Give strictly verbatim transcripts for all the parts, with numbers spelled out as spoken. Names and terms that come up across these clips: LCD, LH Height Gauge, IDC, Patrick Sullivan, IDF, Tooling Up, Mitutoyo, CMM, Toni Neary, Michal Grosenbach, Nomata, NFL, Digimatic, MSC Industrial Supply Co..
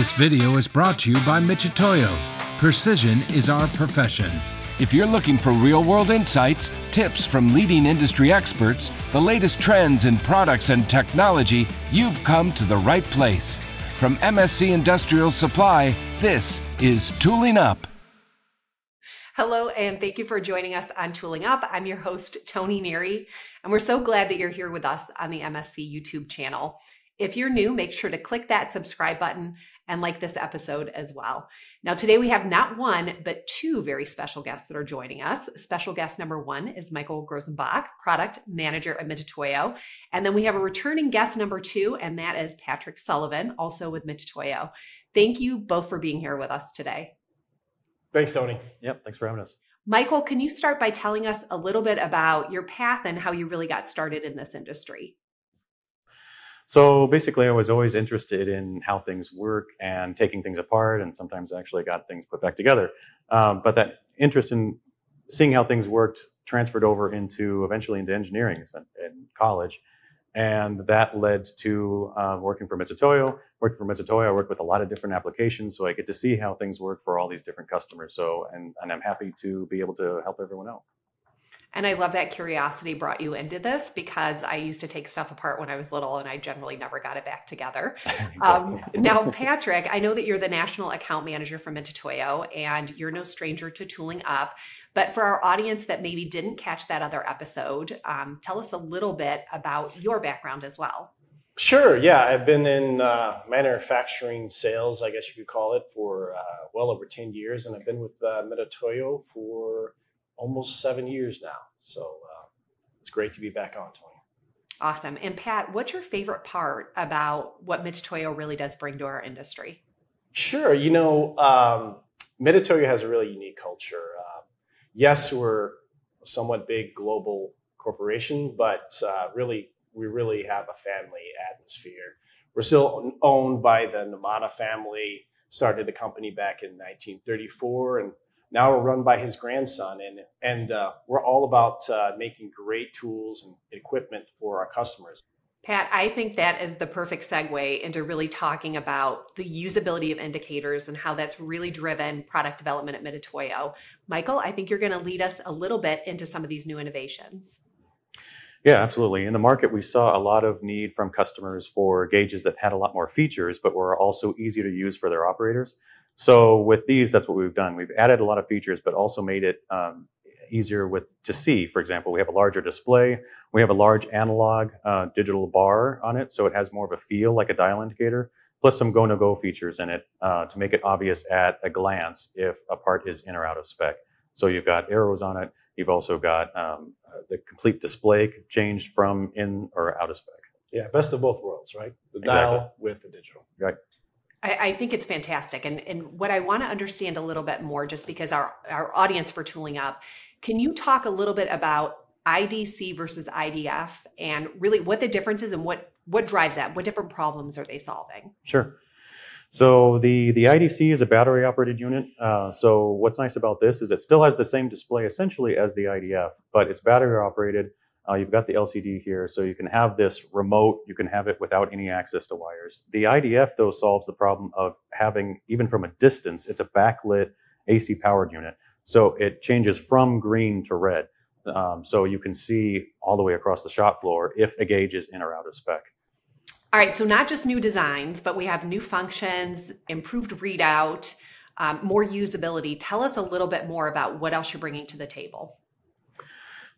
This video is brought to you by Mitutoyo. Precision is our profession. If you're looking for real-world insights, tips from leading industry experts, the latest trends in products and technology, you've come to the right place. From M S C Industrial Supply, this is Tooling Up. Hello, and thank you for joining us on Tooling Up. I'm your host, Toni Neary, and we're so glad that you're here with us on the M S C YouTube channel. If you're new, make sure to click that subscribe button and like this episode as well. Now, today we have not one, but two very special guests that are joining us. Special guest number one is Michal Grosenbach, product manager at Mitutoyo. And then we have a returning guest number two, and that is Patrick Sullivan, also with Mitutoyo. Thank you both for being here with us today. Thanks, Toni. Yep, thanks for having us. Michal, can you start by telling us a little bit about your path and how you really got started in this industry? So basically, I was always interested in how things work and taking things apart, and sometimes actually got things put back together. Um, but that interest in seeing how things worked transferred over into eventually into engineering in college. And that led to uh, working for Mitutoyo. Working for Mitutoyo, I work with a lot of different applications, so I get to see how things work for all these different customers. So, and, and I'm happy to be able to help everyone out. And I love that curiosity brought you into this, because I used to take stuff apart when I was little and I generally never got it back together. Exactly. Um, now, Patrick, I know that you're the national account manager for Mitutoyo and you're no stranger to Tooling Up, but for our audience that maybe didn't catch that other episode, um, tell us a little bit about your background as well. Sure. Yeah, I've been in uh, manufacturing sales, I guess you could call it, for uh, well over ten years, and I've been with uh, Mitutoyo for almost seven years now. So uh, it's great to be back on, Toni. Awesome. And Pat, what's your favorite part about what Mitutoyo really does bring to our industry? Sure. You know, um, Mitutoyo has a really unique culture. Uh, yes, we're a somewhat big global corporation, but uh, really, we really have a family atmosphere. We're still owned by the Nomata family, started the company back in nineteen thirty-four, and now we're run by his grandson, and, and uh, we're all about uh, making great tools and equipment for our customers. Pat, I think that is the perfect segue into really talking about the usability of indicators and how that's really driven product development at Mitutoyo. Michal, I think you're going to lead us a little bit into some of these new innovations. Yeah, absolutely. In the market, we saw a lot of need from customers for gauges that had a lot more features, but were also easy to use for their operators. So with these, that's what we've done. We've added a lot of features, but also made it um, easier with to see. For example, we have a larger display. We have a large analog uh, digital bar on it, so it has more of a feel like a dial indicator, plus some go-no-go features in it uh, to make it obvious at a glance if a part is in or out of spec. So you've got arrows on it. You've also got um, the complete display changed from in or out of spec. Yeah, best of both worlds, right? The exactly. Dial with the digital. Right. I think it's fantastic. And, and what I want to understand a little bit more, just because our, our audience for Tooling Up, can you talk a little bit about I D C versus I D F and really what the difference is and what, what drives that? What different problems are they solving? Sure. So the, the I D C is a battery operated unit. Uh, so what's nice about this is it still has the same display essentially as the I D F, but it's battery operated. Uh, you've got the L C D here, so you can have this remote, you can have it without any access to wires. The I D F, though, solves the problem of having, even from a distance, it's a backlit A C powered unit. So it changes from green to red. Um, so you can see all the way across the shop floor if a gauge is in or out of spec. All right, so not just new designs, but we have new functions, improved readout, um, more usability. Tell us a little bit more about what else you're bringing to the table.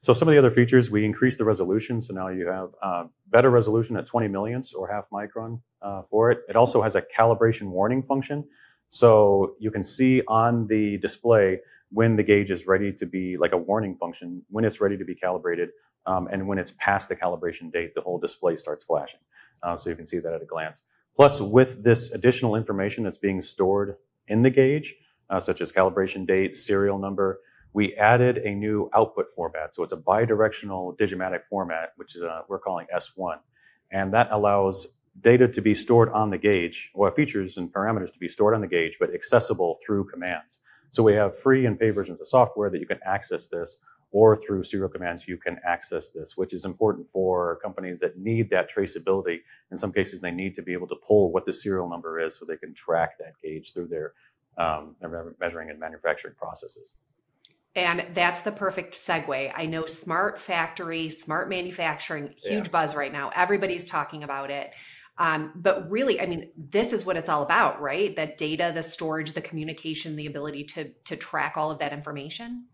So some of the other features, we increased the resolution. So now you have uh, better resolution at twenty millionths or half micron uh, for it. It also has a calibration warning function. So you can see on the display when the gauge is ready to be, like a warning function, when it's ready to be calibrated. Um, and when it's past the calibration date, the whole display starts flashing. Uh, so you can see that at a glance. Plus, with this additional information that's being stored in the gauge, uh, such as calibration date, serial number, we added a new output format. So it's a bidirectional Digimatic format, which is uh, we're calling S one. And that allows data to be stored on the gauge, or features and parameters to be stored on the gauge, but accessible through commands. So we have free and paid versions of software that you can access this or through serial commands, you can access this, which is important for companies that need that traceability. In some cases, they need to be able to pull what the serial number is so they can track that gauge through their, um, their measuring and manufacturing processes. And that's the perfect segue. I know smart factory, smart manufacturing, huge yeah. buzz right now. Everybody's talking about it. Um, but really, I mean, this is what it's all about, right? The data, the storage, the communication, the ability to, to track all of that information.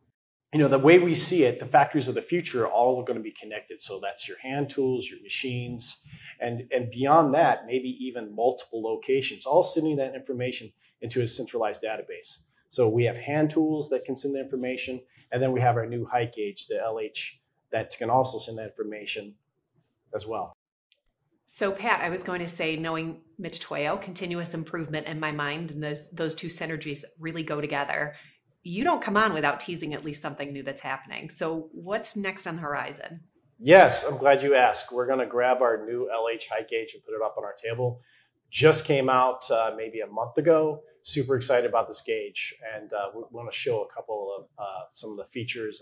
You know, the way we see it, the factories of the future are all going to be connected. So that's your hand tools, your machines, and, and beyond that, maybe even multiple locations, all sending that information into a centralized database. So we have hand tools that can send the information, and then we have our new height gauge, the L H, that can also send that information as well. So Pat, I was going to say, knowing Mitutoyo, continuous improvement in my mind, and those, those two synergies really go together. You don't come on without teasing at least something new that's happening. So what's next on the horizon? Yes, I'm glad you asked. We're going to grab our new L H height gauge and put it up on our table. Just came out uh, maybe a month ago. Super excited about this gauge, and uh, we want to show a couple of uh, some of the features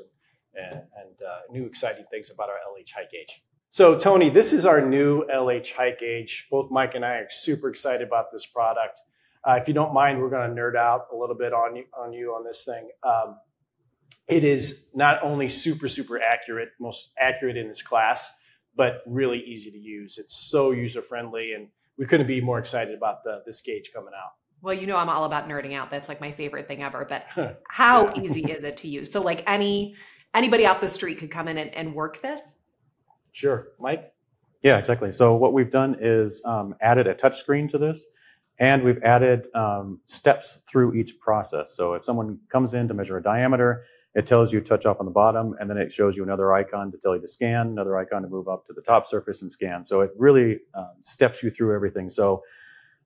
and, and, and uh, new exciting things about our L H height gauge. So Toni, this is our new L H height gauge. Both Mike and I are super excited about this product. Uh, if you don't mind, we're going to nerd out a little bit on you on, you on this thing. Um, it is not only super, super accurate, most accurate in its class, but really easy to use. It's so user-friendly, and we couldn't be more excited about the, this gauge coming out. Well, you know, I'm all about nerding out. That's like my favorite thing ever, but how yeah. easy is it to use? So like any anybody off the street could come in and, and work this? Sure. Mike? Yeah, exactly. So what we've done is um, added a touch screen to this, and we've added um, steps through each process. So if someone comes in to measure a diameter, it tells you touch off on the bottom, and then it shows you another icon to tell you to scan, another icon to move up to the top surface and scan. So it really uh, steps you through everything. So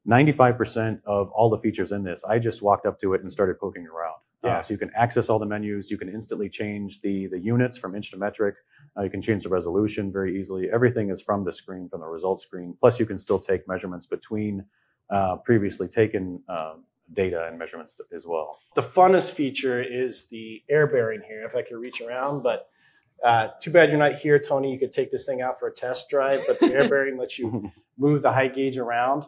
ninety-five percent of all the features in this, I just walked up to it and started poking around. Yeah. Uh, so you can access all the menus. You can instantly change the, the units from inch to metric. Uh, you can change the resolution very easily. Everything is from the screen, from the results screen. Plus, you can still take measurements between uh, previously taken uh, data and measurements as well. The funnest feature is the air bearing here. If I could reach around, but uh, too bad you're not here, Toni. You could take this thing out for a test drive, but the air bearing lets you move the height gauge around.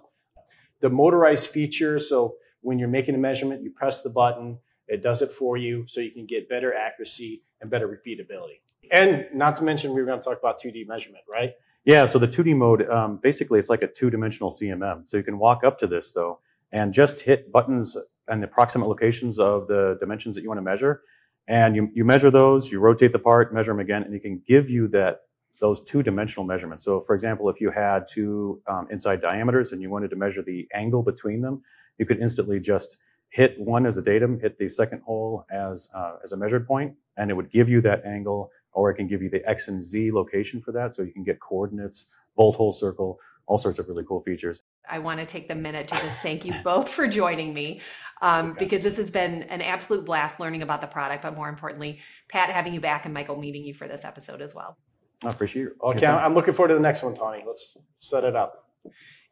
The motorized feature, so when you're making a measurement, you press the button, it does it for you, so you can get better accuracy and better repeatability. And not to mention, we were going to talk about two D measurement, right? Yeah, so the two D mode, um, basically it's like a two-dimensional C M M. So you can walk up to this, though, and just hit buttons and the proximate locations of the dimensions that you want to measure. And you, you measure those, you rotate the part, measure them again, and it can give you that those two-dimensional measurements. So for example, if you had two um, inside diameters and you wanted to measure the angle between them, you could instantly just hit one as a datum, hit the second hole as, uh, as a measured point, and it would give you that angle, or it can give you the X and Z location for that, so you can get coordinates, bolt hole circle, all sorts of really cool features. I want to take the minute to thank you both for joining me, um, okay. because this has been an absolute blast learning about the product, but more importantly, Pat, having you back, and Michael, meeting you for this episode as well. I appreciate it. Okay, I'm looking forward to the next one, Toni. Let's set it up.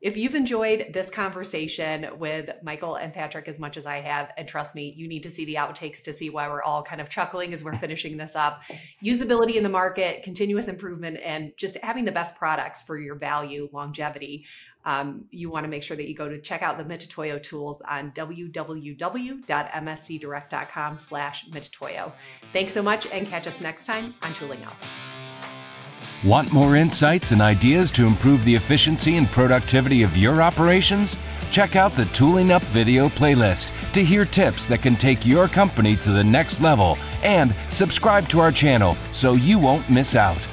If you've enjoyed this conversation with Michael and Patrick as much as I have, and trust me, you need to see the outtakes to see why we're all kind of chuckling as we're finishing this up. Usability in the market, continuous improvement, and just having the best products for your value, longevity. Um, you want to make sure that you go to check out the Mitutoyo tools on w w w dot m s c direct dot com slash Mitutoyo. Thanks so much, and catch us next time on Tooling Up. Want more insights and ideas to improve the efficiency and productivity of your operations? Check out the Tooling Up video playlist to hear tips that can take your company to the next level, and subscribe to our channel so you won't miss out.